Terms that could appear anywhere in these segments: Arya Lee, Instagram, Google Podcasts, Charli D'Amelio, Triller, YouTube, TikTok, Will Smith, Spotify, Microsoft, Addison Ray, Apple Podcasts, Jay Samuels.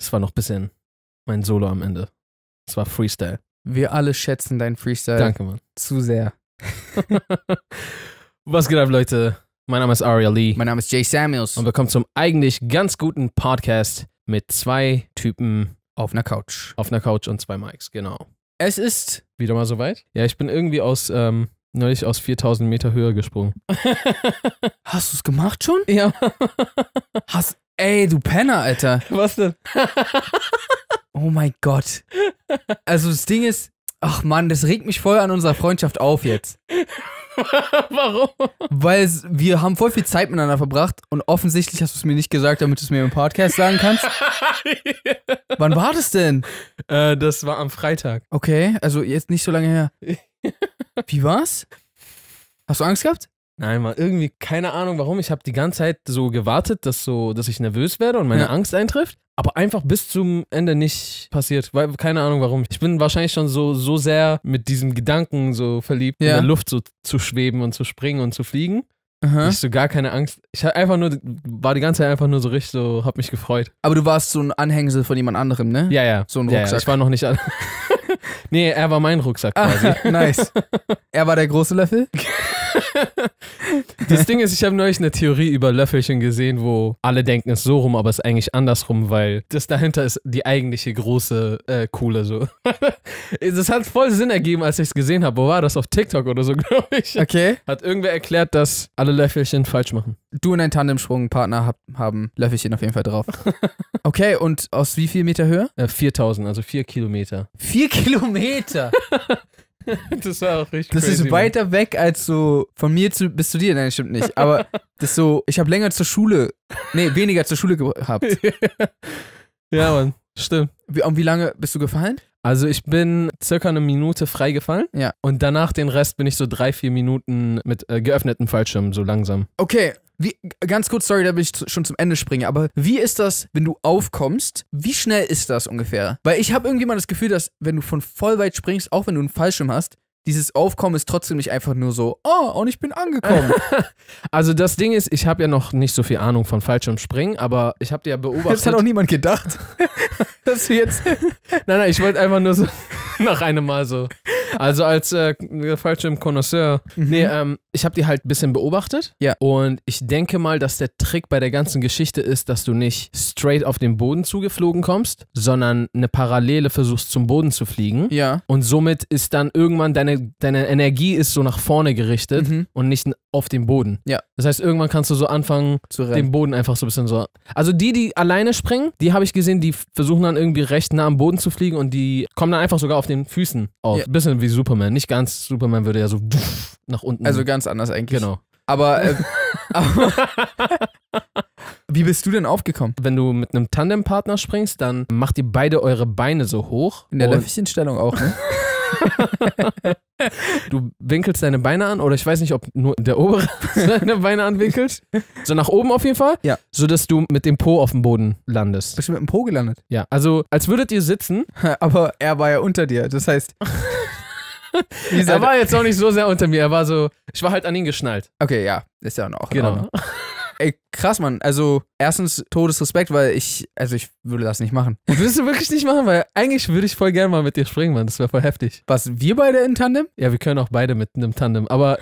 Es war noch ein bisschen mein Solo am Ende. Es war Freestyle. Wir alle schätzen deinen Freestyle. Danke, Mann. Zu sehr. Was geht ab, Leute? Mein Name ist Arya Lee. Mein Name ist Jay Samuels. Und willkommen zum eigentlich ganz guten Podcast mit zwei Typen auf einer Couch. Auf einer Couch und zwei Mics, genau. Es ist wieder mal soweit. Ja, ich bin irgendwie neulich aus 4000 Meter Höhe gesprungen. Hast du es gemacht schon? Ja. Ey, du Penner, Alter. Was denn? Oh mein Gott. Also das Ding ist, ach Mann, das regt mich voll an unserer Freundschaft auf jetzt. Warum? Weil wir haben voll viel Zeit miteinander verbracht und offensichtlich hast du es mir nicht gesagt, damit du es mir im Podcast sagen kannst. Wann war das denn? Das war am Freitag. Okay, also jetzt nicht so lange her. Wie war's? Hast du Angst gehabt? Nein, Mann, irgendwie keine Ahnung warum. Ich habe die ganze Zeit so gewartet, dass ich nervös werde und meine Angst eintrifft. Aber einfach bis zum Ende nicht passiert. Weil, keine Ahnung warum. Ich bin wahrscheinlich schon so sehr mit diesem Gedanken so verliebt, in der Luft so zu schweben und zu springen und zu fliegen. Aha. Ich so gar keine Angst. Ich hatte einfach nur, war die ganze Zeit einfach nur so richtig so, hab mich gefreut. Aber du warst so ein Anhängsel von jemand anderem, ne? Ja, ja. So ein Rucksack. Ja, ich war noch nicht an. Nee, er war mein Rucksack quasi. Nice. Er war der große Löffel? Das Ding ist, ich habe neulich eine Theorie über Löffelchen gesehen, wo alle denken, es ist so rum, aber es ist eigentlich andersrum, weil das dahinter ist die eigentliche große Kohle so. Das hat voll Sinn ergeben, als ich es gesehen habe. Wo war das? Auf TikTok oder so, glaube ich. Okay. Hat irgendwer erklärt, dass alle Löffelchen falsch machen. Du und dein Tandemsprungpartner haben Löffelchen auf jeden Fall drauf. Okay, und aus wie viel Meter Höhe? 4000, also 4 Kilometer. 4 Kilometer? Das war auch richtig. Das crazy, ist weiter weg als so von mir bis zu dir. Nein, stimmt nicht. Aber das so, ich habe weniger zur Schule gehabt. Ja, Mann, stimmt. Und wie lange bist du gefallen? Also ich bin circa eine Minute frei gefallen. Ja. Und danach den Rest bin ich so 3-4 Minuten mit geöffneten Fallschirmen so langsam. Okay. Ganz kurz, sorry, damit ich schon zum Ende springe, aber wie ist das, wenn du aufkommst? Wie schnell ist das ungefähr? Weil ich habe irgendwie mal das Gefühl, dass wenn du von voll weit springst, auch wenn du einen Fallschirm hast, dieses Aufkommen ist trotzdem nicht einfach nur so, oh, und ich bin angekommen. Also das Ding ist, ich habe ja noch nicht so viel Ahnung von Fallschirmspringen, aber ich habe dir ja beobachtet. Das hat auch niemand gedacht, dass du jetzt... Nein, ich wollte einfach nur so nach einem Mal so... Also als Fallschirm-Konnoisseur. Mhm. Nee, ich habe die halt ein bisschen beobachtet. Ja. Und ich denke mal, dass der Trick bei der ganzen Geschichte ist, dass du nicht straight auf den Boden zugeflogen kommst, sondern eine Parallele versuchst, zum Boden zu fliegen. Ja. Und somit ist dann irgendwann deine Energie ist so nach vorne gerichtet und nicht auf den Boden. Ja. Das heißt, irgendwann kannst du so anfangen, den Boden einfach so ein bisschen so... Also die alleine springen, die habe ich gesehen, die versuchen dann irgendwie recht nah am Boden zu fliegen und die kommen dann einfach sogar auf den Füßen auf. Ja. Ein bisschen wie Superman. Nicht ganz, Superman würde ja so nach unten. Also ganz anders eigentlich. Genau. Aber... Wie bist du denn aufgekommen? Wenn du mit einem Tandempartner springst, dann macht ihr beide eure Beine so hoch. In der Löffelchenstellung auch, ne? Du winkelst deine Beine an, oder ich weiß nicht, ob nur der obere deine Beine anwinkelt. So nach oben auf jeden Fall, ja. Sodass du mit dem Po auf dem Boden landest. Bist du mit dem Po gelandet? Ja, also als würdet ihr sitzen. Aber er war ja unter dir, das heißt... Er war jetzt auch nicht so sehr unter mir, ich war halt an ihn geschnallt. Okay, ja, ist ja auch in Ordnung. Genau. Ey, krass, Mann. Also, erstens, Todesrespekt, weil ich würde das nicht machen. Würdest du wirklich nicht machen? Weil eigentlich würde ich voll gerne mal mit dir springen, Mann. Das wäre voll heftig. Was, wir beide in Tandem? Ja, wir können auch beide mit einem Tandem. Aber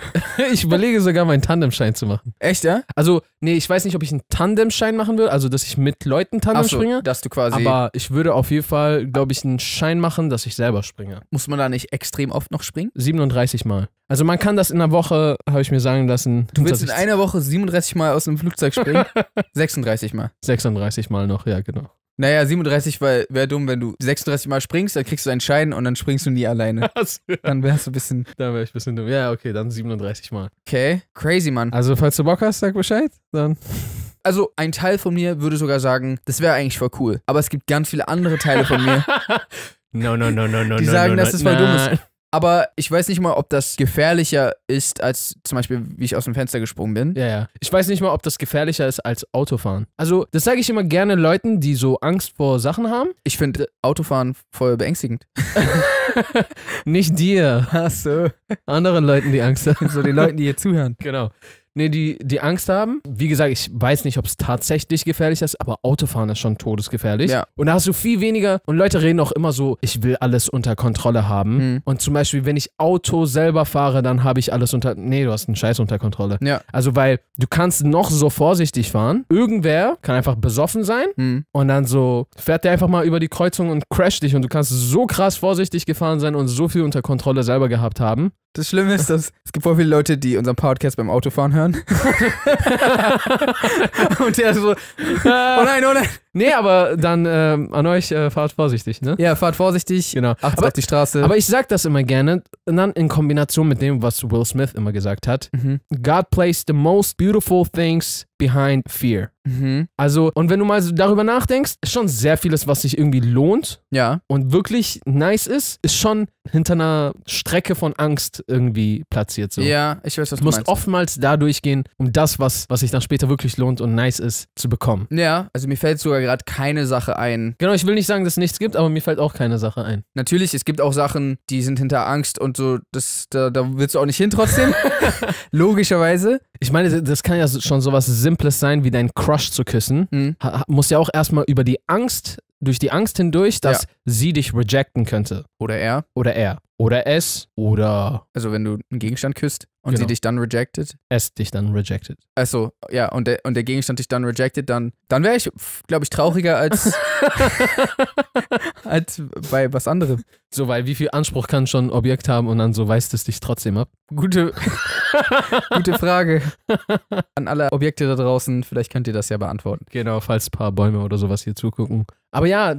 ich überlege sogar, meinen Tandemschein zu machen. Echt, ja? Also, nee, ich weiß nicht, ob ich einen Tandemschein machen will. Also, dass ich mit Leuten Tandem springe. Dass du quasi... Aber ich würde auf jeden Fall, glaube ich, einen Schein machen, dass ich selber springe. Muss man da nicht extrem oft noch springen? 37 Mal. Also, man kann das in einer Woche, habe ich mir sagen lassen... Du willst in einer Woche 37 Mal aus dem Flugzeug springen? 36 Mal. 36 Mal noch, ja, genau. Naja, 37, weil wäre dumm, wenn du 36 Mal springst, dann kriegst du einen Schein und dann springst du nie alleine. Dann wärst du ein bisschen... Dann wäre ich ein bisschen dumm. Ja, okay, dann 37 Mal. Okay, crazy, Mann. Also, falls du Bock hast, sag Bescheid, dann... Also, ein Teil von mir würde sogar sagen, das wäre eigentlich voll cool. Aber es gibt ganz viele andere Teile von mir, no, no, no, no, no, die sagen, dass das voll dumm ist. Aber ich weiß nicht mal, ob das gefährlicher ist, als zum Beispiel, wie ich aus dem Fenster gesprungen bin. Ja, ja. Ich weiß nicht mal, ob das gefährlicher ist als Autofahren. Also, das sage ich immer gerne Leuten, die so Angst vor Sachen haben. Ich finde Autofahren voll beängstigend. Nicht dir. Ach so. Anderen Leuten, die Angst haben. So den Leuten, die hier zuhören. Genau. Nee, die Angst haben. Wie gesagt, ich weiß nicht, ob es tatsächlich gefährlich ist, aber Autofahren ist schon todesgefährlich. Ja. Und da hast du viel weniger. Und Leute reden auch immer so, ich will alles unter Kontrolle haben. Mhm. Und zum Beispiel, wenn ich Auto selber fahre, dann habe ich alles unter... Nee, du hast einen Scheiß unter Kontrolle. Ja. Also, weil du kannst noch so vorsichtig fahren. Irgendwer kann einfach besoffen sein. Mhm. Und dann so fährt der einfach mal über die Kreuzung und crasht dich. Und du kannst so krass vorsichtig gefahren sein und so viel unter Kontrolle selber gehabt haben. Das Schlimme ist, dass es gibt voll viele Leute, die unseren Podcast beim Autofahren hören. Und der so, oh nein, oh nein. Nee, aber dann an euch, fahrt vorsichtig, ne? Ja, fahrt vorsichtig, genau. Achtet auf die Straße. Aber ich sag das immer gerne, und dann in Kombination mit dem, was Will Smith immer gesagt hat. Mhm. God plays the most beautiful things behind fear. Mhm. Also, und wenn du mal so darüber nachdenkst, ist schon sehr vieles, was sich irgendwie lohnt, ja, und wirklich nice ist, ist schon hinter einer Strecke von Angst irgendwie platziert. So. Ja, ich weiß, was du meinst. Du musst oftmals da durchgehen, um das, was sich dann später wirklich lohnt und nice ist, zu bekommen. Ja, also mir fällt sogar gerade keine Sache ein. Genau, ich will nicht sagen, dass es nichts gibt, aber mir fällt auch keine Sache ein. Natürlich, es gibt auch Sachen, die sind hinter Angst und so, da willst du auch nicht hin trotzdem. Logischerweise. Ich meine, das kann ja schon sowas Simples sein, wie deinen Crush zu küssen. Mhm. Muss ja auch erstmal über die Angst, durch die Angst hindurch, dass sie dich rejecten könnte. Oder er. Oder er. Oder es. Oder... Also wenn du einen Gegenstand küsst und sie dich dann rejected. Es dich dann rejected. Achso, ja. Und der Gegenstand dich dann rejected, dann wäre ich, glaube ich, trauriger als... als bei was anderem. So, weil wie viel Anspruch kann schon ein Objekt haben und dann so weist es dich trotzdem ab? Gute Frage. An alle Objekte da draußen, vielleicht könnt ihr das ja beantworten. Genau, falls ein paar Bäume oder sowas hier zugucken. Aber ja,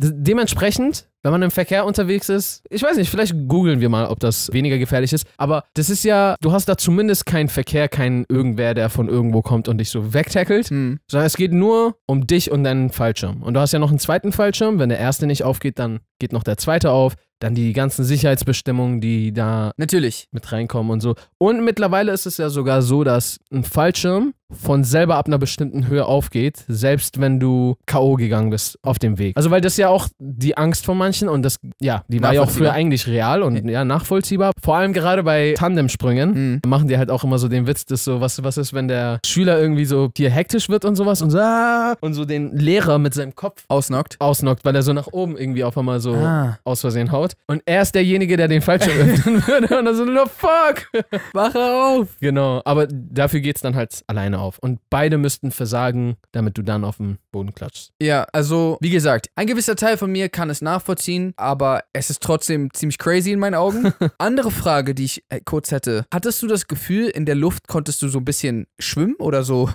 dementsprechend, wenn man im Verkehr unterwegs ist, ich weiß nicht, vielleicht googeln wir mal, ob das weniger gefährlich ist, aber das ist ja, du hast da zumindest keinen Verkehr, keinen irgendwer, der von irgendwo kommt und dich so wegtackelt, sondern es geht nur um dich und deinen Fallschirm. Und du hast ja noch einen zweiten Fallschirm, wenn der erste nicht aufgeht, dann geht noch der zweite auf, dann die ganzen Sicherheitsbestimmungen, die da natürlich mit reinkommen und so. Und mittlerweile ist es ja sogar so, dass ein Fallschirm von selber ab einer bestimmten Höhe aufgeht, selbst wenn du K.O. gegangen bist auf dem Weg. Also weil das ja auch die Angst von manchen und das, ja, die war ja auch früher eigentlich real und ja, nachvollziehbar. Vor allem gerade bei Tandemsprüngen machen die halt auch immer so den Witz, dass so, was ist, wenn der Schüler irgendwie so hier hektisch wird und sowas und so den Lehrer mit seinem Kopf ausnockt, weil er so nach oben irgendwie auf einmal so aus Versehen haut. Und er ist derjenige, der den Fallschirm öffnen würde. Und dann so, no, fuck, wache auf. Genau, aber dafür geht's dann halt alleine auf. Und beide müssten versagen, damit du dann auf den Boden klatschst. Ja, also, wie gesagt, ein gewisser Teil von mir kann es nachvollziehen, aber es ist trotzdem ziemlich crazy in meinen Augen. Andere Frage, die ich kurz hätte. Hattest du das Gefühl, in der Luft konntest du so ein bisschen schwimmen oder so?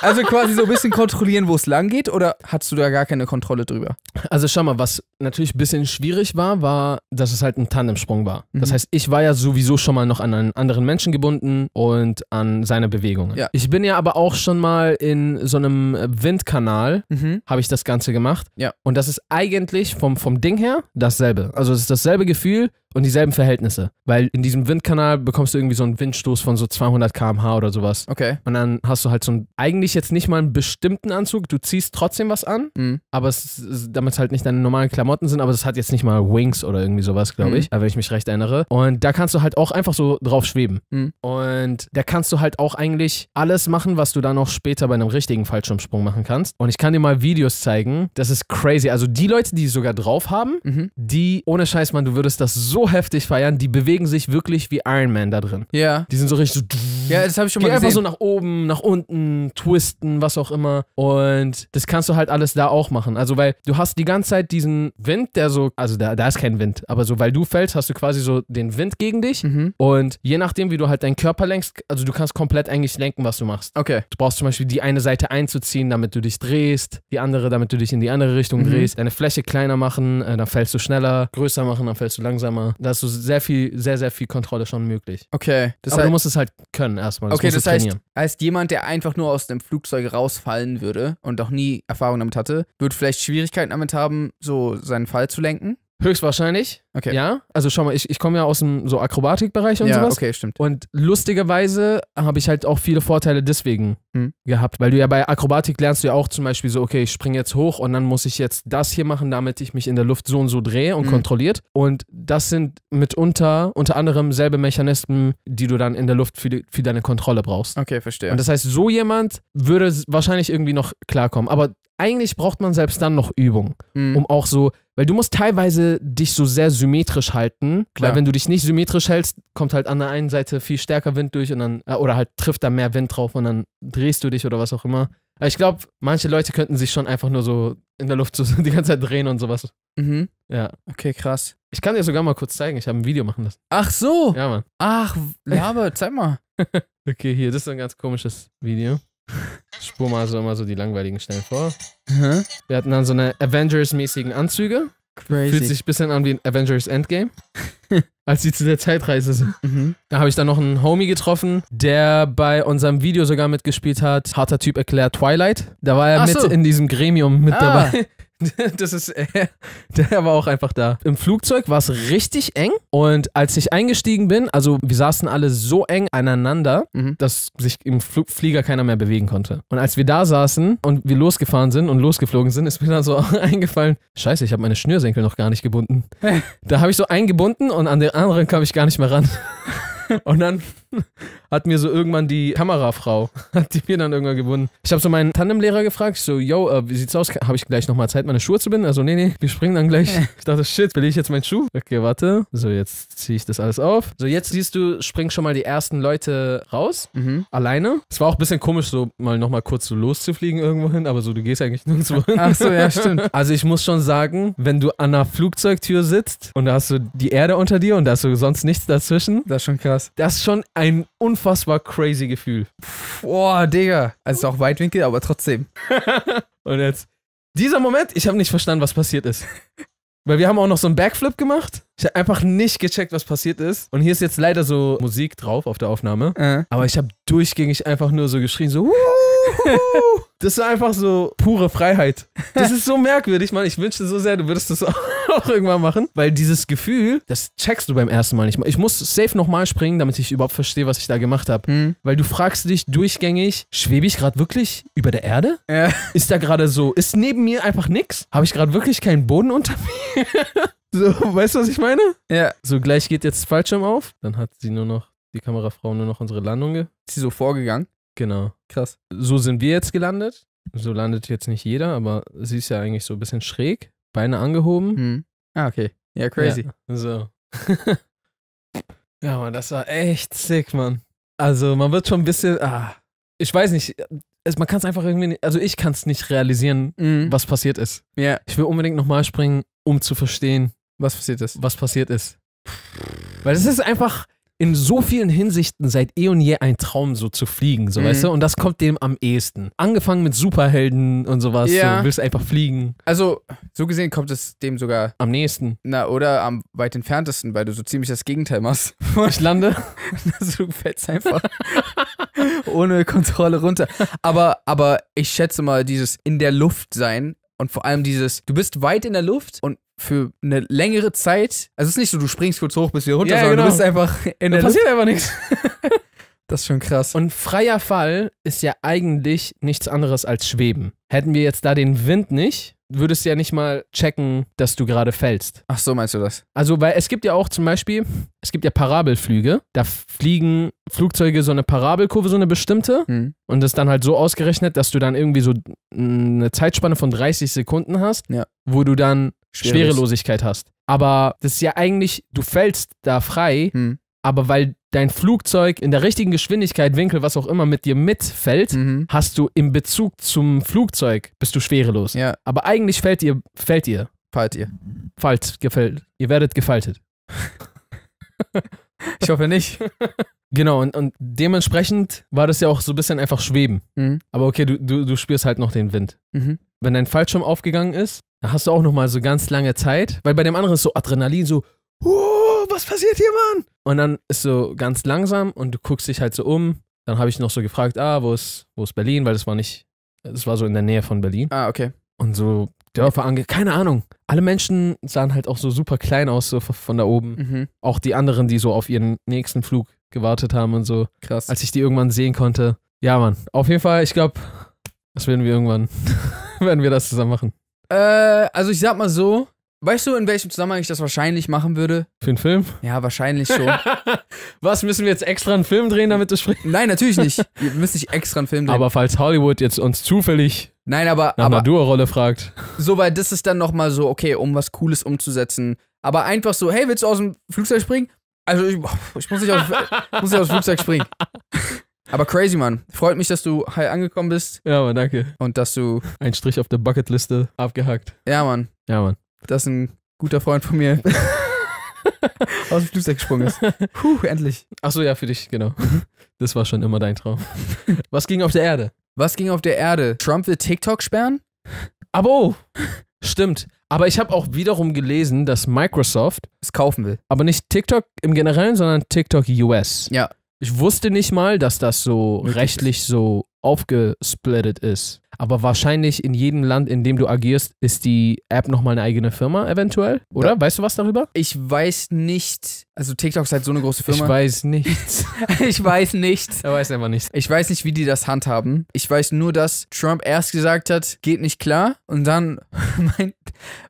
Also quasi so ein bisschen kontrollieren, wo es lang geht? Oder hattest du da gar keine Kontrolle drüber? Also schau mal, was natürlich ein bisschen schwierig war, dass es halt ein Tandemsprung war. Mhm. Das heißt, ich war ja sowieso schon mal noch an einen anderen Menschen gebunden und an seine Bewegungen. Ja. Ich bin ja aber auch schon mal in so einem Windkanal, habe ich das Ganze gemacht. Ja. Und das ist eigentlich vom Ding her dasselbe. Also es ist dasselbe Gefühl und dieselben Verhältnisse. Weil in diesem Windkanal bekommst du irgendwie so einen Windstoß von so 200 km/h oder sowas. Okay. Und dann hast du halt so einen, eigentlich jetzt nicht mal einen bestimmten Anzug, du ziehst trotzdem was an, aber damit es halt nicht deine normalen Klamotten sind, aber es hat jetzt nicht mal Wings oder irgendwie sowas, glaube ich, wenn ich mich recht erinnere. Und da kannst du halt auch einfach so drauf schweben. Und da kannst du halt auch eigentlich alles machen, was du dann auch später bei einem richtigen Fallschirmsprung machen kannst. Und ich kann dir mal Videos zeigen, das ist crazy. Also die Leute, die sogar drauf haben, die, ohne Scheiß, Mann, du würdest das so heftig feiern, die bewegen sich wirklich wie Iron Man da drin. Ja. Yeah. Die sind so richtig so... Ja, das habe ich schon mal gesehen. Einfach so nach oben, nach unten, twisten, was auch immer. Und das kannst du halt alles da auch machen. Also, weil du hast die ganze Zeit diesen Wind, der so... Also, da ist kein Wind. Aber so, weil du fällst, hast du quasi so den Wind gegen dich. Und je nachdem, wie du halt deinen Körper lenkst, also du kannst komplett eigentlich lenken, was du machst. Okay. Du brauchst zum Beispiel die eine Seite einzuziehen, damit du dich drehst. Die andere, damit du dich in die andere Richtung drehst. Deine Fläche kleiner machen, dann fällst du schneller. Größer machen, dann fällst du langsamer. Da hast du sehr, sehr viel Kontrolle schon möglich. Okay. Aber du musst es halt können. Erstmal. Okay, das heißt, als jemand, der einfach nur aus dem Flugzeug rausfallen würde und noch nie Erfahrung damit hatte, wird vielleicht Schwierigkeiten damit haben, so seinen Fall zu lenken? Höchstwahrscheinlich, okay. Ja. Also schau mal, ich komme ja aus dem so Akrobatikbereich und ja, sowas. Okay, stimmt. Und lustigerweise habe ich halt auch viele Vorteile deswegen gehabt, weil du ja bei Akrobatik lernst du ja auch zum Beispiel so, okay, ich springe jetzt hoch und dann muss ich jetzt das hier machen, damit ich mich in der Luft so und so drehe und kontrolliert. Und das sind mitunter, unter anderem selbe Mechanismen, die du dann in der Luft für deine Kontrolle brauchst. Okay, verstehe. Und das heißt, so jemand würde wahrscheinlich irgendwie noch klarkommen, aber eigentlich braucht man selbst dann noch Übung, um auch so, weil du musst teilweise dich so sehr symmetrisch halten, klar. Weil wenn du dich nicht symmetrisch hältst, kommt halt an der einen Seite viel stärker Wind durch und dann, oder halt trifft da mehr Wind drauf und dann drehst du dich oder was auch immer. Aber ich glaube, manche Leute könnten sich schon einfach nur so in der Luft so die ganze Zeit drehen und sowas. Mhm. Ja. Okay, krass. Ich kann dir sogar mal kurz zeigen, ich habe ein Video machen lassen. Ach so. Ja, Mann. Ach, Labe, zeig mal. Okay, hier, das ist ein ganz komisches Video. Ich spur mal so immer so die langweiligen Stellen vor. Mhm. Wir hatten dann so eine Avengers-mäßigen Anzüge. Crazy. Fühlt sich ein bisschen an wie ein Avengers Endgame. Als sie zu der Zeitreise sind. Mhm. Da habe ich dann noch einen Homie getroffen, der bei unserem Video sogar mitgespielt hat. Harter Typ erklärt Twilight. Da war er mit in diesem Gremium mit dabei. Das ist er. Der war auch einfach da. Im Flugzeug war es richtig eng und als ich eingestiegen bin, also wir saßen alle so eng aneinander, dass sich im Flieger keiner mehr bewegen konnte. Und als wir da saßen und wir losgefahren sind und losgeflogen sind, ist mir dann so eingefallen, scheiße, ich habe meine Schnürsenkel noch gar nicht gebunden. Da habe ich so eingebunden und an den anderen kam ich gar nicht mehr ran. Und dann hat mir so irgendwann die Kamerafrau, hat die mir dann irgendwann gebunden. Ich habe so meinen Tandemlehrer gefragt, ich so, yo, wie sieht's aus? Habe ich gleich nochmal Zeit, meine Schuhe zu binden? Also, nee, wir springen dann gleich. Ich dachte, shit, verliere ich jetzt meinen Schuh? Okay, warte. So, jetzt ziehe ich das alles auf. So, jetzt siehst du, springen schon mal die ersten Leute raus, alleine. Es war auch ein bisschen komisch, so mal nochmal kurz so loszufliegen irgendwo hin, aber so, du gehst eigentlich nirgendwo hin. Ach so, ja, stimmt. Also, ich muss schon sagen, wenn du an einer Flugzeugtür sitzt und da hast du die Erde unter dir und da hast du sonst nichts dazwischen. Das ist schon krass. Das ist schon ein unfassbar crazy Gefühl. Boah, Digga. Also auch Weitwinkel, aber trotzdem. Und jetzt, dieser Moment, ich habe nicht verstanden, was passiert ist. Weil wir haben auch noch so einen Backflip gemacht. Ich habe einfach nicht gecheckt, was passiert ist. Und hier ist jetzt leider so Musik drauf auf der Aufnahme. Aber ich habe durchgängig einfach nur so geschrien, so Das ist einfach so pure Freiheit. Das ist so merkwürdig, Mann. Ich wünschte so sehr, du würdest das auch irgendwann machen. Weil dieses Gefühl, das checkst du beim ersten Mal nicht. Ich muss safe nochmal springen, damit ich überhaupt verstehe, was ich da gemacht habe. Weil du fragst dich durchgängig, schwebe ich gerade wirklich über der Erde? Ist da gerade so, ist neben mir einfach nix? Habe ich gerade wirklich keinen Boden unter mir? So, weißt du, was ich meine? Ja. So, gleich geht jetzt Fallschirm auf. Dann hat sie nur noch, die Kamerafrau, nur noch unsere Landung. Ist sie so vorgegangen? Genau. Krass. So sind wir jetzt gelandet. So landet jetzt nicht jeder, aber sie ist ja eigentlich so ein bisschen schräg. Beine angehoben. Ah, okay. Ja, crazy. Ja. So. Ja, Mann, das war echt sick, Mann. Also, man wird schon ein bisschen, ich weiß nicht, man kann es einfach irgendwie nicht, also ich kann es nicht realisieren, was passiert ist. Ja. Ich will unbedingt nochmal springen, um zu verstehen, was passiert ist. Weil das ist einfach in so vielen Hinsichten seit eh und je ein Traum, so zu fliegen, so, weißt du? Und das kommt dem am ehesten. Angefangen mit Superhelden und sowas, so, willst einfach fliegen. Also, so gesehen kommt es dem sogar am nächsten. Na, oder am weit entferntesten, weil du so ziemlich das Gegenteil machst. Ich lande. Du fällst einfach ohne Kontrolle runter. Aber ich schätze mal, dieses in der Luft sein und vor allem dieses, du bist weit in der Luft und für eine längere Zeit, also es ist nicht so, du springst kurz hoch, bis hier runter, sondern du bist einfach in der Luft. Passiert einfach nichts. Das ist schon krass. Und freier Fall ist ja eigentlich nichts anderes als Schweben. Hätten wir jetzt da den Wind nicht, würdest du ja nicht mal checken, dass du gerade fällst. Ach so, meinst du das? Also, weil es gibt ja auch zum Beispiel, es gibt ja Parabelflüge. Da fliegen Flugzeuge so eine Parabelkurve, so eine bestimmte. Und das ist dann halt so ausgerechnet, dass du dann irgendwie so eine Zeitspanne von 30 Sekunden hast, wo du dann Schwerelosigkeit hast. Aber das ist ja eigentlich, du fällst da frei, aber weil dein Flugzeug in der richtigen Geschwindigkeit, Winkel, was auch immer mit dir mitfällt, hast du im Bezug zum Flugzeug, bist du schwerelos. Ja. Aber eigentlich ihr werdet gefaltet. Ich hoffe nicht. Genau, und dementsprechend war das ja auch so ein bisschen einfach Schweben. Aber okay, du spürst halt noch den Wind. Wenn dein Fallschirm aufgegangen ist, dann hast du auch nochmal so ganz lange Zeit, weil bei dem anderen ist so Adrenalin, so, was passiert hier, Mann? Und dann ist so ganz langsam und du guckst dich halt so um. Dann habe ich noch so gefragt, wo ist Berlin? Weil das war so in der Nähe von Berlin. Okay. Und so Dörfer keine Ahnung. alle Menschen sahen halt auch so super klein aus, so von da oben. Mhm. Auch die anderen, die so auf ihren nächsten Flug gewartet haben und so. Krass. Als ich die irgendwann sehen konnte. Ja, Mann. Auf jeden Fall, ich glaube, das werden wir irgendwann, werden wir das zusammen machen. Also ich sag mal so, weißt du, in welchem Zusammenhang ich das wahrscheinlich machen würde? Für einen Film? Ja, wahrscheinlich schon. Was, müssen wir jetzt extra einen Film drehen, damit du sprichst? Nein, natürlich nicht. Ihr müsst nicht extra einen Film drehen. Aber falls Hollywood jetzt uns zufällig... Nein, aber... Nach einer Duo-Rolle fragt. So, weil das ist dann nochmal so, okay, um was Cooles umzusetzen. Aber einfach so, hey, willst du aus dem Flugzeug springen? Also, ich muss nicht aus dem Flugzeug springen. Aber crazy, Mann. Freut mich, dass du heil angekommen bist. Ja, Mann, danke. Und dass du... Ein Strich auf der Bucketliste abgehakt. Ja, Mann. Ja, Mann. Dass ein guter Freund von mir aus dem Flugzeug gesprungen ist. Puh, endlich. Achso, ja, für dich, genau. Das war schon immer dein Traum. Was ging auf der Erde? Was ging auf der Erde? Trump will TikTok sperren? Aber oh, stimmt. Aber ich habe auch wiederum gelesen, dass Microsoft es kaufen will. Aber nicht TikTok im Generellen, sondern TikTok US. Ja. Ich wusste nicht mal, dass das so rechtlich so aufgesplittet ist. Aber wahrscheinlich in jedem Land, in dem du agierst, ist die App nochmal eine eigene Firma eventuell, oder? Ja. Weißt du was darüber? Ich weiß nicht. Also TikTok ist halt so eine große Firma. Ich weiß nichts. Ich weiß nichts. Er weiß einfach nichts. Ich weiß nicht, wie die das handhaben. Ich weiß nur, dass Trump erst gesagt hat, geht nicht klar. Und dann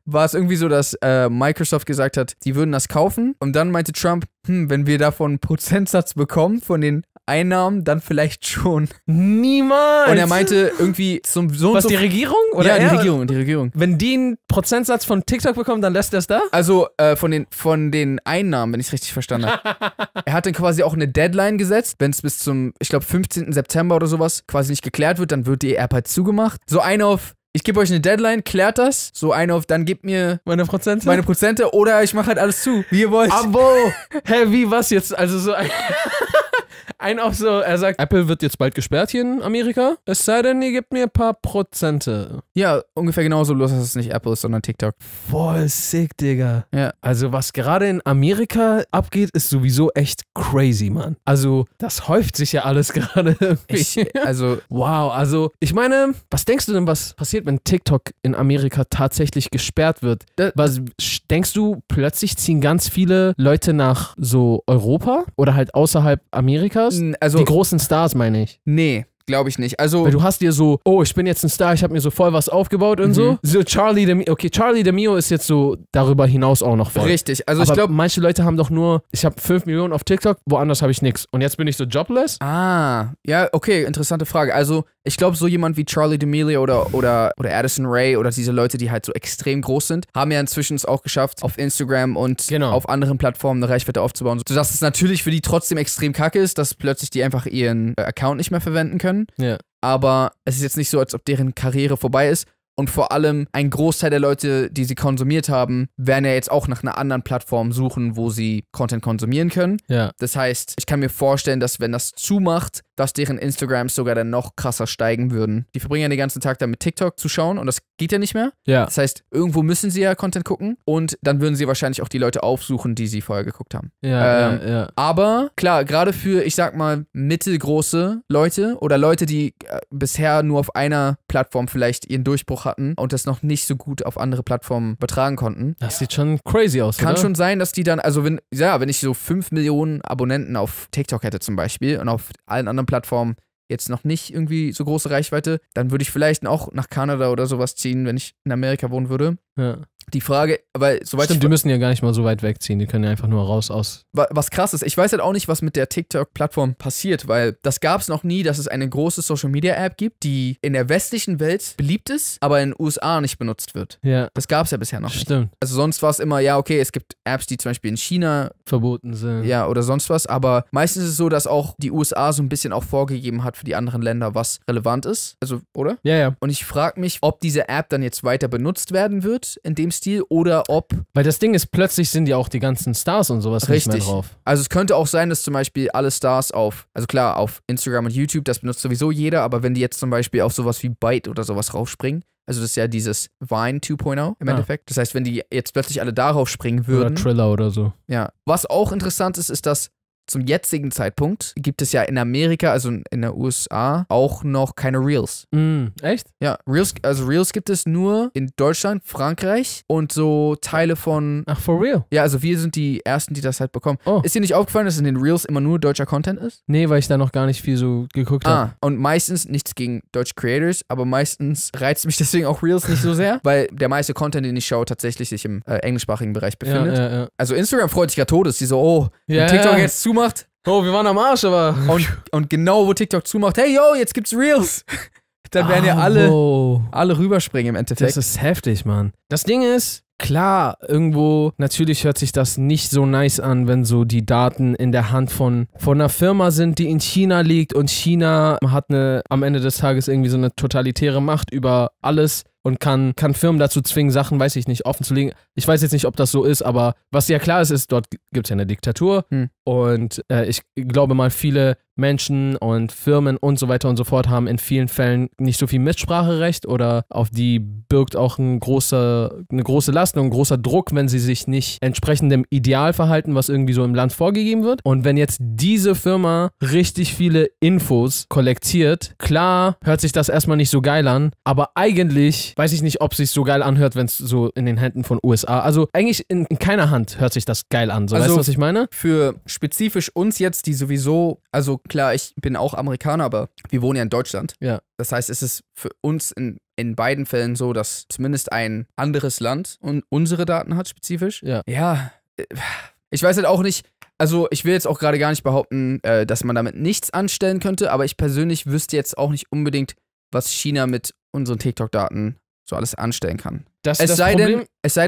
war es irgendwie so, dass Microsoft gesagt hat, die würden das kaufen. Und dann meinte Trump, wenn wir davon einen Prozentsatz bekommen von den Einnahmen, dann vielleicht schon. Niemals! Und er meinte irgendwie so was, und so. Was, die Regierung? Oder? Ja, die Regierung. Wenn die einen Prozentsatz von TikTok bekommen, dann lässt er es da? Also von den Einnahmen, wenn ich es richtig verstanden habe. Er hat dann quasi auch eine Deadline gesetzt, wenn es bis zum, ich glaube, 15. September oder sowas quasi nicht geklärt wird, dann wird die App halt zugemacht. So eine auf, ich gebe euch eine Deadline, klärt das. So eine auf, dann gebt mir meine Prozente oder ich mache halt alles zu, wie ihr wollt. Abo! Hä, wie, was jetzt? Also so ein... Ein auch so, er sagt, Apple wird jetzt bald gesperrt hier in Amerika, es sei denn, ihr gebt mir ein paar Prozente. Ja, ungefähr genauso, bloß dass es nicht Apple ist, sondern TikTok. Voll sick, Digga. Ja. Also was gerade in Amerika abgeht, ist sowieso echt crazy, Mann. Also das häuft sich ja alles gerade irgendwie. Wow, also ich meine, was denkst du denn, was passiert, wenn TikTok in Amerika tatsächlich gesperrt wird? Was denkst du, plötzlich ziehen ganz viele Leute nach so Europa oder halt außerhalb Amerikas? Also, die großen Stars, meine ich. Nee, glaube ich nicht. Also, weil du hast dir so, oh, ich bin jetzt ein Star, ich habe mir so voll was aufgebaut und so. So Charli D'Amelio, okay, Charli D'Amelio ist jetzt so darüber hinaus auch noch voll. Richtig, also aber ich glaube, manche Leute haben doch nur, ich habe 5 Millionen auf TikTok, woanders habe ich nichts. Und jetzt bin ich so jobless. Ah, ja, okay, interessante Frage. Also, ich glaube, so jemand wie Charli D'Amelio oder Addison Ray oder diese Leute, die halt so extrem groß sind, haben ja inzwischen es auch geschafft, auf Instagram und auf anderen Plattformen eine Reichweite aufzubauen, sodass es natürlich für die trotzdem extrem kacke ist, dass plötzlich die einfach ihren Account nicht mehr verwenden können. Ja. Aber es ist jetzt nicht so, als ob deren Karriere vorbei ist. Und vor allem ein Großteil der Leute, die sie konsumiert haben, werden ja jetzt auch nach einer anderen Plattform suchen, wo sie Content konsumieren können. Ja. Das heißt, ich kann mir vorstellen, dass wenn das zumacht, dass deren Instagrams sogar dann noch krasser steigen würden. Die verbringen ja den ganzen Tag damit TikTok zu schauen und das geht ja nicht mehr. Ja. Das heißt, irgendwo müssen sie ja Content gucken und dann würden sie wahrscheinlich auch die Leute aufsuchen, die sie vorher geguckt haben. Ja, ja. Aber klar, gerade für, ich sag mal, mittelgroße Leute oder Leute, die bisher nur auf einer Plattform vielleicht ihren Durchbruch hatten und das noch nicht so gut auf andere Plattformen übertragen konnten. Das sieht schon crazy aus, Kann schon sein, dass die dann, also wenn ich so 5 Millionen Abonnenten auf TikTok hätte zum Beispiel und auf allen anderen Plattformen jetzt noch nicht irgendwie so große Reichweite, dann würde ich vielleicht auch nach Kanada oder sowas ziehen, wenn ich in Amerika wohnen würde. Ja. Die Frage, weil soweit stimmt, die müssen ja gar nicht mal so weit wegziehen, die können ja einfach nur raus aus. Was krass ist, ich weiß halt auch nicht, was mit der TikTok-Plattform passiert, weil das gab es noch nie, dass es eine große Social-Media-App gibt, die in der westlichen Welt beliebt ist, aber in den USA nicht benutzt wird. Ja. Das gab es ja bisher noch nicht. Stimmt. Also sonst war es immer, ja okay, es gibt Apps, die zum Beispiel in China verboten sind. Ja, oder sonst was, aber meistens ist es so, dass auch die USA so ein bisschen auch vorgegeben hat für die anderen Länder, was relevant ist. Also, oder? Ja, ja. Und ich frage mich, ob diese App dann jetzt weiter benutzt werden wird, in dem Stil oder ob... Weil das Ding ist, plötzlich sind ja auch die ganzen Stars und sowas nicht mehr drauf. Also es könnte auch sein, dass zum Beispiel alle Stars auf, also klar, auf Instagram und YouTube, das benutzt sowieso jeder, aber wenn die jetzt zum Beispiel auf sowas wie Byte oder sowas raufspringen, also das ist ja dieses Vine 2.0 im Endeffekt. Das heißt, wenn die jetzt plötzlich alle darauf springen würden... Oder Triller oder so. Ja. Was auch interessant ist, ist, dass Zum jetzigen Zeitpunkt gibt es ja in Amerika, also in der USA, auch noch keine Reels. Echt? Ja, Reels, also Reels gibt es nur in Deutschland, Frankreich und so Teile von... Ach, for real? Ja, also wir sind die Ersten, die das halt bekommen. Oh. Ist dir nicht aufgefallen, dass in den Reels immer nur deutscher Content ist? Nee, weil ich da noch gar nicht viel so geguckt habe. Ah, und meistens, nichts gegen deutsche Creators, aber meistens reizt mich deswegen auch Reels nicht so sehr, weil der meiste Content, den ich schaue, tatsächlich sich im englischsprachigen Bereich befindet. Ja, ja, ja. Also Instagram freut sich ja todes, die so, oh, ja, TikTok jetzt zu macht. Oh, wir waren am Arsch, aber... Und genau, wo TikTok zumacht, hey, yo, jetzt gibt's Reels. Dann werden alle rüberspringen im Endeffekt. Das ist heftig, Mann. Das Ding ist, klar, irgendwo, natürlich hört sich das nicht so nice an, wenn so die Daten in der Hand von einer Firma sind, die in China liegt. Und China hat am Ende des Tages irgendwie so eine totalitäre Macht über alles. Und kann Firmen dazu zwingen, Sachen, weiß ich nicht, offen zu legen. Ich weiß jetzt nicht, ob das so ist, aber was ja klar ist, dort gibt es ja eine Diktatur. Und ich glaube mal, viele Menschen und Firmen und so weiter und so fort haben in vielen Fällen nicht so viel Mitspracherecht oder auf die birgt auch eine große Last und ein großer Druck, wenn sie sich nicht entsprechend dem Ideal verhalten, was irgendwie so im Land vorgegeben wird. Und wenn jetzt diese Firma richtig viele Infos kollektiert, klar hört sich das erstmal nicht so geil an, aber eigentlich weiß ich nicht, ob es sich so geil anhört, wenn es so in den Händen von USA... Also eigentlich in keiner Hand hört sich das geil an. So. Also, weißt du, was ich meine? Für spezifisch uns jetzt, die sowieso... Also klar, ich bin auch Amerikaner, aber wir wohnen ja in Deutschland. Ja. Das heißt, es ist für uns in beiden Fällen so, dass zumindest ein anderes Land und unsere Daten hat spezifisch. Ja. Ja, ich weiß halt auch nicht... Also ich will jetzt auch gerade gar nicht behaupten, dass man damit nichts anstellen könnte, aber ich persönlich wüsste jetzt auch nicht unbedingt, was China mit unseren TikTok-Daten so alles anstellen kann. Es sei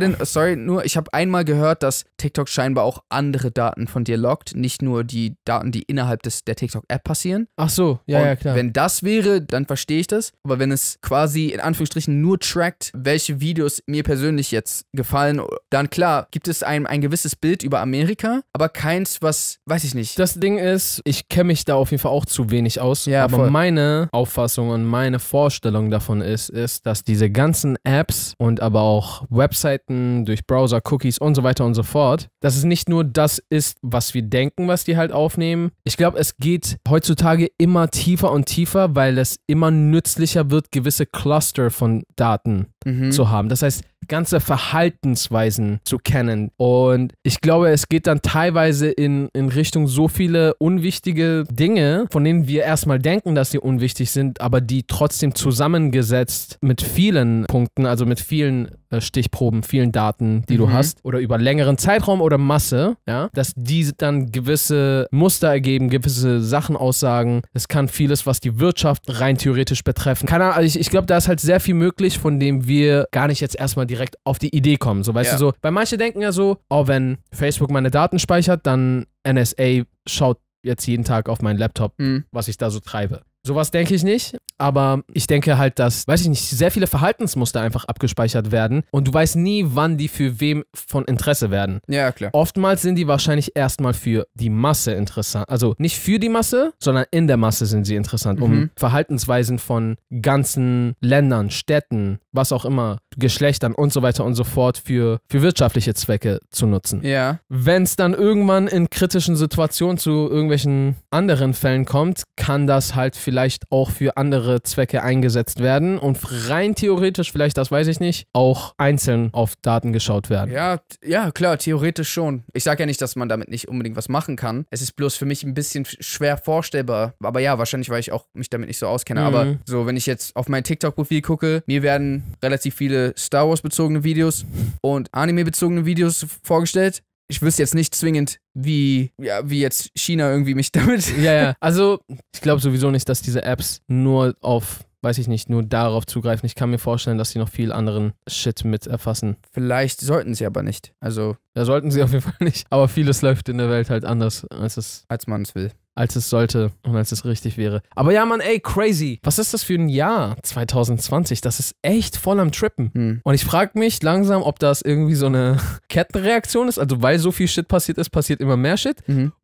denn, sorry, nur ich habe einmal gehört, dass TikTok scheinbar auch andere Daten von dir lockt, nicht nur die Daten, die innerhalb der TikTok-App passieren. Ach so, ja, und ja, klar. Wenn das wäre, dann verstehe ich das. Aber wenn es quasi in Anführungsstrichen nur trackt, welche Videos mir persönlich jetzt gefallen, dann klar, gibt es einem ein gewisses Bild über Amerika, aber keins, was, weiß ich nicht. Das Ding ist, ich kenne mich da auf jeden Fall auch zu wenig aus, ja, aber meine Auffassung und meine Vorstellung davon ist, dass diese ganzen Apps und aber auch Webseiten durch Browser, Cookies und so weiter und so fort, dass es nicht nur das ist, was wir denken, was die halt aufnehmen. Ich glaube, es geht heutzutage immer tiefer und tiefer, weil es immer nützlicher wird, gewisse Cluster von Daten zu haben. Das heißt, ganze Verhaltensweisen zu kennen. Und ich glaube, es geht dann teilweise in Richtung so viele unwichtige Dinge, von denen wir erstmal denken, dass sie unwichtig sind, aber die trotzdem zusammengesetzt mit vielen Punkten, also mit vielen Stichproben, vielen Daten, die du hast, oder über längeren Zeitraum oder Masse, ja, dass diese dann gewisse Muster ergeben, gewisse Sachen aussagen. Es kann vieles, was die Wirtschaft rein theoretisch betreffen. Keine Ahnung, ich glaube, da ist halt sehr viel möglich, von dem wir gar nicht jetzt erstmal direkt auf die Idee kommen. So, weißt du, so, weil manche denken ja so, oh, wenn Facebook meine Daten speichert, dann NSA schaut jetzt jeden Tag auf meinen Laptop, was ich da so treibe. Sowas denke ich nicht, aber ich denke halt, dass, weiß ich nicht, sehr viele Verhaltensmuster einfach abgespeichert werden und du weißt nie, wann die für wem von Interesse werden. Ja, klar. Oftmals sind die wahrscheinlich erstmal für die Masse interessant. Also nicht für die Masse, sondern in der Masse sind sie interessant, um Verhaltensweisen von ganzen Ländern, Städten, was auch immer, Geschlechtern und so weiter und so fort für wirtschaftliche Zwecke zu nutzen. Ja. Wenn es dann irgendwann in kritischen Situationen zu irgendwelchen anderen Fällen kommt, kann das halt vielleicht auch für andere Zwecke eingesetzt werden und rein theoretisch, vielleicht, das weiß ich nicht, auch einzeln auf Daten geschaut werden. Ja, klar, theoretisch schon. Ich sage ja nicht, dass man damit nicht unbedingt was machen kann. Es ist bloß für mich ein bisschen schwer vorstellbar. Aber ja, wahrscheinlich, weil ich auch mich damit nicht so auskenne. Aber so, wenn ich jetzt auf mein TikTok-Profil gucke, mir werden relativ viele Star Wars-bezogene Videos und Anime-bezogene Videos vorgestellt. Ich wüsste jetzt nicht zwingend, wie jetzt China irgendwie mich damit... Ja. Also ich glaube sowieso nicht, dass diese Apps nur auf, weiß ich nicht, nur darauf zugreifen. Ich kann mir vorstellen, dass sie noch viel anderen Shit mit erfassen. Vielleicht sollten sie aber nicht. Also... Ja, sollten sie auf jeden Fall nicht. Aber vieles läuft in der Welt halt anders, als man es will. Als es sollte und als es richtig wäre. Aber ja, Mann, ey, crazy. Was ist das für ein Jahr 2020? Das ist echt voll am Trippen. Und ich frage mich langsam, ob das irgendwie so eine Kettenreaktion ist. Also weil so viel Shit passiert ist, passiert immer mehr Shit.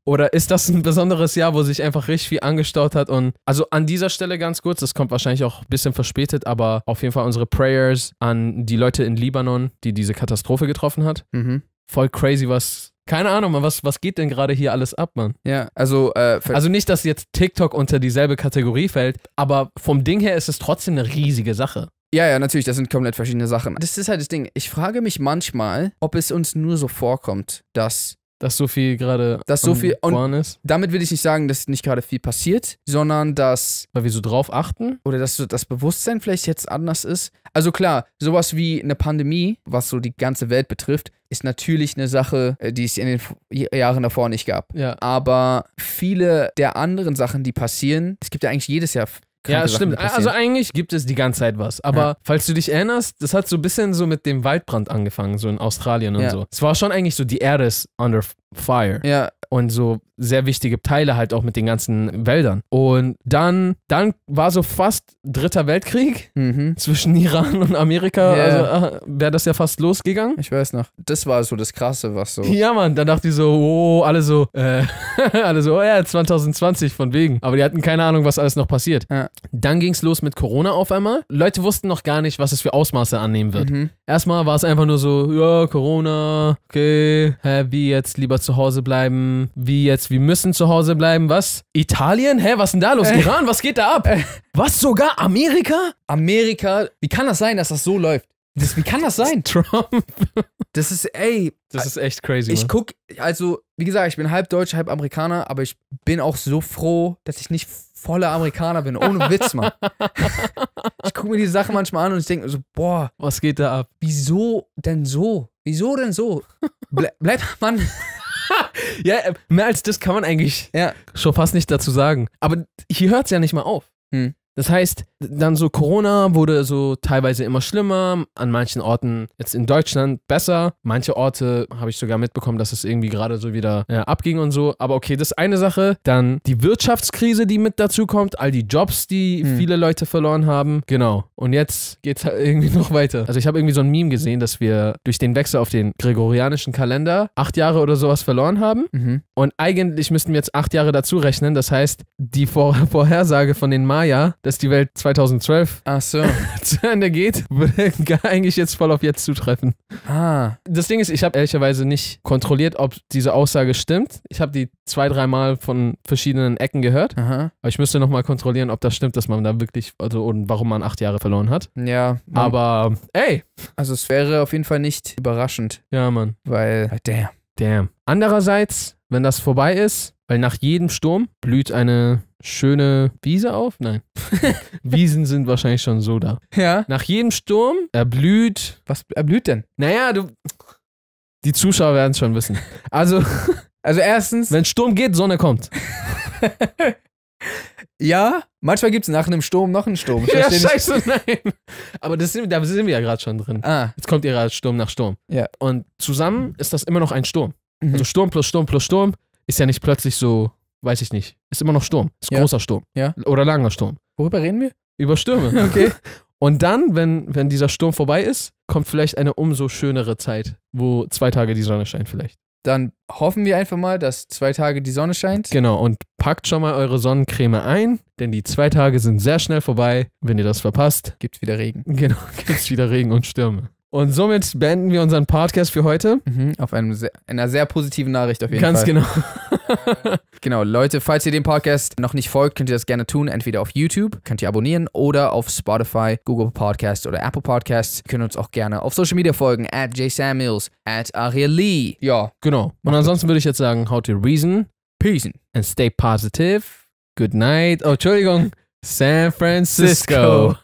Oder ist das ein besonderes Jahr, wo sich einfach richtig viel angestaut hat? Und also an dieser Stelle ganz kurz, das kommt wahrscheinlich auch ein bisschen verspätet, aber auf jeden Fall unsere Prayers an die Leute in Libanon, die diese Katastrophe getroffen hat. Voll crazy, was Keine Ahnung, Mann, was geht denn gerade hier alles ab, Mann? Ja, also nicht, dass jetzt TikTok unter dieselbe Kategorie fällt, aber vom Ding her ist es trotzdem eine riesige Sache. Ja, ja, natürlich, das sind komplett verschiedene Sachen. Das ist halt das Ding. Ich frage mich manchmal, ob es uns nur so vorkommt, dass so viel gerade vorn ist. Damit will ich nicht sagen, dass nicht gerade viel passiert, sondern dass... Weil wir so drauf achten? Oder dass so das Bewusstsein vielleicht jetzt anders ist. Also klar, sowas wie eine Pandemie, was so die ganze Welt betrifft, ist natürlich eine Sache, die es in den Jahren davor nicht gab. Ja. Aber viele der anderen Sachen, die passieren, es gibt ja eigentlich jedes Jahr... Ja, das stimmt. Also eigentlich gibt es die ganze Zeit was. Aber ja, falls du dich erinnerst, das hat so ein bisschen so mit dem Waldbrand angefangen, so in Australien und ja, so. Es war schon eigentlich so, die Erde ist under fire. Ja. Und so sehr wichtige Teile halt auch mit den ganzen Wäldern. Und dann war so fast Dritter Weltkrieg zwischen Iran und Amerika. Yeah. Also wäre das ja fast losgegangen. Ich weiß noch. Das war so das Krasse, was so... Ja, Mann. Dann dachte ich so, oh, alle so, alle so, oh ja, 2020 von wegen. Aber die hatten keine Ahnung, was alles noch passiert. Ja. Dann ging es los mit Corona auf einmal. Leute wussten noch gar nicht, was es für Ausmaße annehmen wird. Erstmal war es einfach nur so, ja, Corona, okay, wie jetzt lieber zu Hause bleiben, wie jetzt, wir müssen zu Hause bleiben, was? Italien? Hä, was ist denn da los? Iran, was geht da ab? Was, sogar Amerika? Amerika? Wie kann das sein, dass das so läuft? Wie kann das sein? Trump. Das ist, ey. Das ist echt crazy. Ich guck, also, wie gesagt, ich bin halb Deutsch, halb Amerikaner, aber ich bin auch so froh, dass ich nicht voller Amerikaner bin. Ohne Witz, Mann. Ich gucke mir die Sachen manchmal an und ich denke so, boah. Was geht da ab? Wieso denn so? Wieso denn so? Bleib, Mann. Ja, mehr als das kann man eigentlich schon fast nicht dazu sagen. Aber hier hört es ja nicht mal auf. Das heißt, dann so Corona wurde so teilweise immer schlimmer, an manchen Orten jetzt in Deutschland besser. Manche Orte habe ich sogar mitbekommen, dass es irgendwie gerade so wieder abging und so. Aber okay, das ist eine Sache. Dann die Wirtschaftskrise, die mit dazu kommt, all die Jobs, die viele Leute verloren haben. Genau. Und jetzt geht es halt irgendwie noch weiter. Also ich habe irgendwie so ein Meme gesehen, dass wir durch den Wechsel auf den gregorianischen Kalender 8 Jahre oder sowas verloren haben. Und eigentlich müssten wir jetzt 8 Jahre dazu rechnen. Das heißt, die Vorhersage von den Maya, dass die Welt 2012 zu Ende geht, würde eigentlich jetzt voll auf jetzt zutreffen. Das Ding ist, ich habe ehrlicherweise nicht kontrolliert, ob diese Aussage stimmt. Ich habe die 2-3 Mal von verschiedenen Ecken gehört. Aber ich müsste nochmal kontrollieren, ob das stimmt, dass man da wirklich, also und warum man 8 Jahre verloren hat. Ja. Aber, ey. Also es wäre auf jeden Fall nicht überraschend. Ja, Mann. Weil, damn. Andererseits, wenn das vorbei ist, weil nach jedem Sturm blüht eine schöne Wiese auf? Nein. Wiesen sind wahrscheinlich schon so da. Ja. Nach jedem Sturm erblüht... Was erblüht denn? Naja, die Zuschauer werden es schon wissen. Also erstens... Wenn Sturm geht, Sonne kommt. Ja, manchmal gibt es nach einem Sturm noch einen Sturm. Ja, scheiße, nein. Aber da sind wir ja gerade schon drin. Jetzt kommt ihr Sturm nach Sturm. Ja. Und zusammen ist das immer noch ein Sturm. Also Sturm plus Sturm plus Sturm ist ja nicht plötzlich so... Weiß ich nicht. Ist immer noch Sturm. Ist großer Sturm. Ja. Oder langer Sturm. Worüber reden wir? Über Stürme. Okay. Und dann, wenn dieser Sturm vorbei ist, kommt vielleicht eine umso schönere Zeit, wo 2 Tage die Sonne scheint vielleicht. Dann hoffen wir einfach mal, dass 2 Tage die Sonne scheint. Genau. Und packt schon mal eure Sonnencreme ein, denn die 2 Tage sind sehr schnell vorbei. Wenn ihr das verpasst, gibt's wieder Regen. Genau. Gibt's wieder Regen und Stürme. Und somit beenden wir unseren Podcast für heute. Auf einer sehr positiven Nachricht auf jeden Fall. Ganz genau. Genau, Leute, falls ihr den Podcast noch nicht folgt, könnt ihr das gerne tun. Entweder auf YouTube, könnt ihr abonnieren, oder auf Spotify, Google Podcasts oder Apple Podcasts. Ihr könnt uns auch gerne auf Social Media folgen, @JaySamuels, @Arya Lee. Ja, genau. Und ansonsten würde ich jetzt sagen, how to reason, peace and stay positive. Good night. Oh, Entschuldigung. San Francisco.